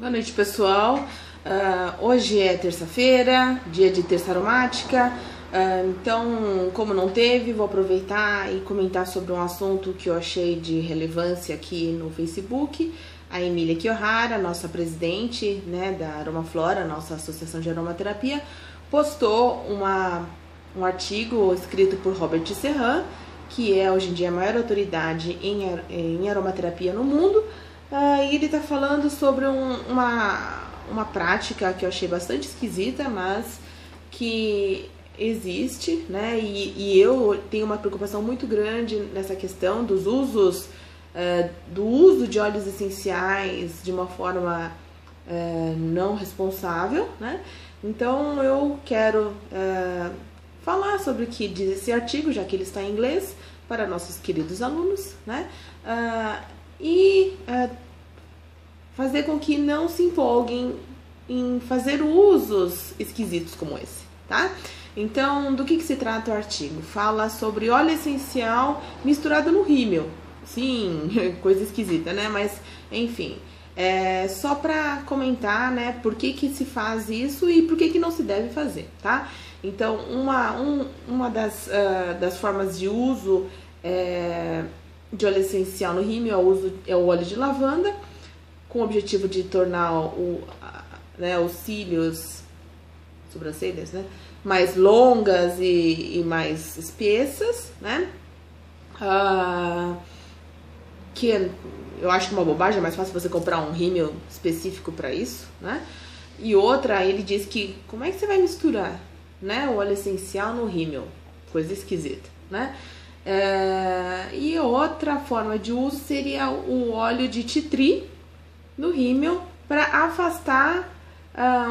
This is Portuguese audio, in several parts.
Boa noite, pessoal. Hoje é terça-feira, dia de terça aromática. Então, como não teve, vou aproveitar e comentar sobre um assunto que eu achei de relevância aqui no Facebook. A Emília Kiohara, nossa presidente, né, da Aromaflora, nossa associação de aromaterapia, postou um artigo escrito por Robert Tisserand, que é hoje em dia a maior autoridade em aromaterapia no mundo. E ele está falando sobre uma prática que eu achei bastante esquisita, mas que existe, né? E eu tenho uma preocupação muito grande nessa questão dos usos, do uso de óleos essenciais de uma forma não responsável, né? Então eu quero falar sobre o que diz esse artigo, já que ele está em inglês, para nossos queridos alunos, né? Fazer com que não se empolguem em fazer usos esquisitos como esse, tá? Então, do que se trata o artigo? Fala sobre óleo essencial misturado no rímel. Sim, coisa esquisita, né? Mas, enfim, só pra comentar, né, por que que se faz isso e por que que não se deve fazer, tá? Então, uma das formas de uso de óleo essencial no rímel é o óleo de lavanda, com o objetivo de tornar os cílios, sobrancelhas, né, mais longas e mais espessas, né, que eu acho que é uma bobagem, é mais fácil você comprar um rímel específico para isso, né. E outra, ele diz que, como é que você vai misturar, né, o óleo essencial no rímel? Coisa esquisita, né. E outra forma de uso seria o óleo de titri no rímel para afastar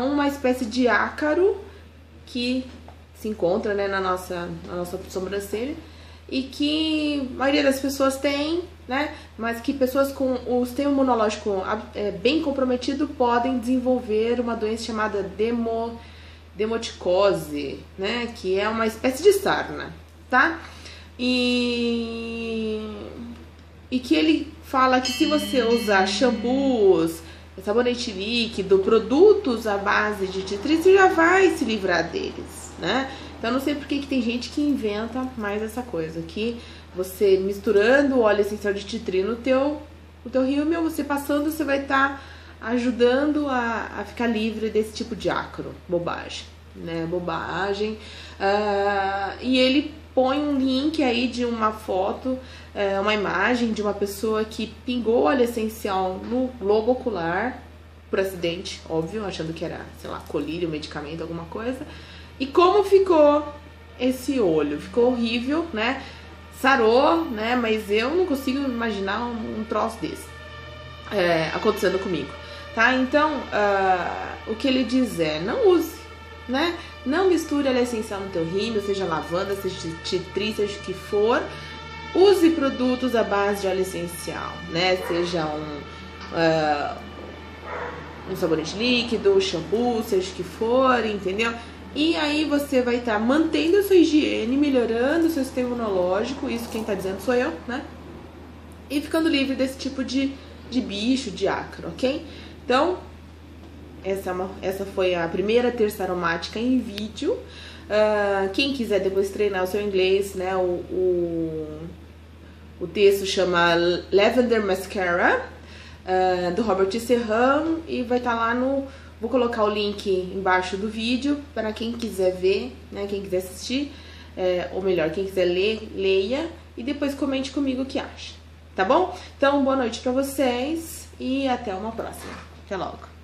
uma espécie de ácaro que se encontra, né, na nossa sobrancelha e que a maioria das pessoas tem, né, mas que pessoas com o sistema imunológico bem comprometido podem desenvolver uma doença chamada demodicose, né, que é uma espécie de sarna, tá? E que ele fala que se você usar shampoos, sabonete líquido, produtos à base de titri, você já vai se livrar deles, né? Então não sei por que tem gente que inventa mais essa coisa, que você misturando o óleo essencial de titri no teu rímel, você passando, você vai estar ajudando a ficar livre desse tipo de ácaro. Bobagem, né? Bobagem. E ele põe um link aí de uma foto, uma imagem de uma pessoa que pingou óleo essencial no globo ocular, por acidente, óbvio, achando que era, sei lá, colírio, medicamento, alguma coisa. E como ficou esse olho? Ficou horrível, né? Sarou, né? Mas eu não consigo imaginar um troço desse acontecendo comigo, tá? Então, o que ele diz é, não use, né? Não misture óleo essencial no teu rímel, seja lavanda, seja titri, seja o que for. Use produtos à base de óleo essencial, né? Seja um sabonete líquido, shampoo, seja o que for, entendeu? E aí você vai estar mantendo a sua higiene, melhorando o seu sistema imunológico, isso quem tá dizendo sou eu, né? E ficando livre desse tipo de bicho, de ácaro, ok? Então, essa foi a primeira terça aromática em vídeo. Quem quiser depois treinar o seu inglês, né, o texto chama Lavender Mascara, do Robert Tisserand, e vai estar lá no... Vou colocar o link embaixo do vídeo para quem quiser ver, né, quem quiser assistir, ou melhor, quem quiser ler, leia, e depois comente comigo o que acha, tá bom? Então, boa noite para vocês e até uma próxima. Até logo!